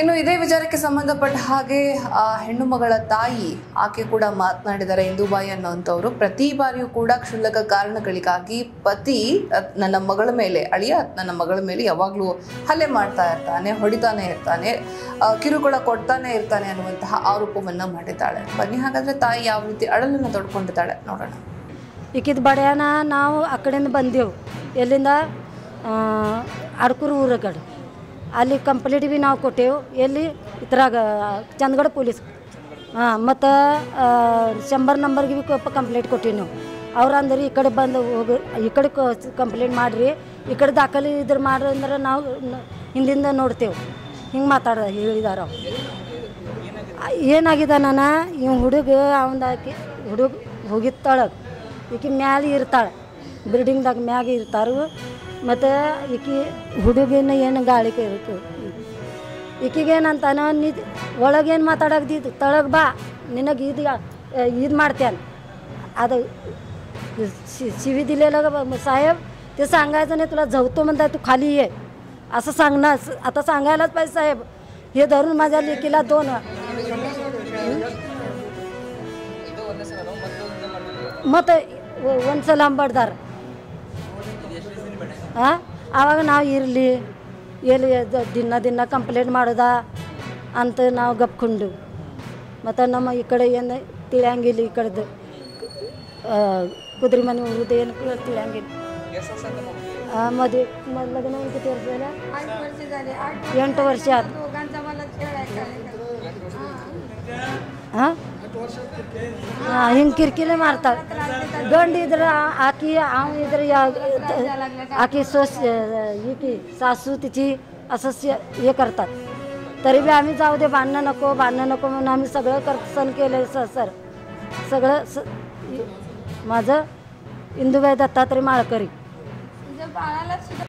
ಇನ್ನು ಇದೇ ವಿಚಾರಕ್ಕೆ ಸಂಬಂಧಪಟ್ಟ ಹಾಗೆ ಆ ಹೆಣ್ಣು ಮಗಳ ತಾಯಿ ಆಕೆ ಕೂಡ ಮಾತನಾಡಿದ್ದಾರೆ. ಇಂದುಬಾಯಿ ಅನ್ನುವಂಥವರು ಪ್ರತಿ ಬಾರಿಯೂ ಕೂಡ ಕ್ಷುಲ್ಲಕ ಕಾರಣಗಳಿಗಾಗಿ ಪತಿ ನನ್ನ ಮಗಳ ಮೇಲೆ ಅಳಿಯ ನನ್ನ ಮಗಳ ಮೇಲೆ ಯಾವಾಗಲೂ ಹಲ್ಲೆ ಮಾಡ್ತಾ ಇರ್ತಾನೆ, ಹೊಡಿತಾನೆ ಇರ್ತಾನೆ, ಕಿರುಕುಳ ಕೊಡ್ತಾನೆ ಇರ್ತಾನೆ ಅನ್ನುವಂತಹ ಆರೋಪವನ್ನು ಮಾಡಿದ್ದಾಳೆ. ಬನ್ನಿ ಹಾಗಾದರೆ ತಾಯಿ ಯಾವ ರೀತಿ ಅಳಲನ್ನು ತೊಡ್ಕೊಂಡಿದ್ದಾಳೆ ನೋಡೋಣ. ಈಕಿದ ಬಡ್ಯಾನ ನಾವು ಆ ಕಡೆಯಿಂದ ಬಂದೆವು, ಎಲ್ಲಿಂದ ಅರ್ಕೂರು ಊರಗಡೆ अली कंप्लेट भी ना कोटे एली इतरा चंदगढ़ पुलिस हाँ मत 100 नंबर भी कंप्लेट कोटे और अंदर ही कड़े बंद इकड़ कंप्लेट माड्री इकड़ दाखले इधर माड्रे ना हिंदिंद नोड़ते हिंग माताड़ ऐन ना इव हुडग आकि हुडग होगी तड़क म्याल इर्ता बिल्डिंग म्याग इर्तार मत इकि हुडुगेन ऐन गाड़िक इकिगेन ओळगेन माताडकदी तळग बा निनग इद माड्त्यान अद शिवी दिलेलं साहेब ते सांगायचं नाही तुला झवतो म्हणता तू खाली ये असं सांगणार आता सांगायलाच पाहिजे साहेब हे धरून माझ्या लेकीला 2 मत वनसल अंबडदार हाँ आव ना दिन दिन कंप्लेंट मोदा अंत ना गप्कु मत नम इकड़े ऐन तियांगिल इकड़द कुद्री मन ऐन तियांगिल मदे लग्न कितने 8 वर्ष हाँ हाँ हिंग किरकिले मारता गंड इधर आकी आव इधर आकी सोच ये सासू तिची असस्य ये करतात तरी भी आम्ही जाऊ दे बांधणं नको म्हणून आम्ही सगळं कर्तन केले सर सगळं माझं इंदुबाई दत्तात्रय माळकरी.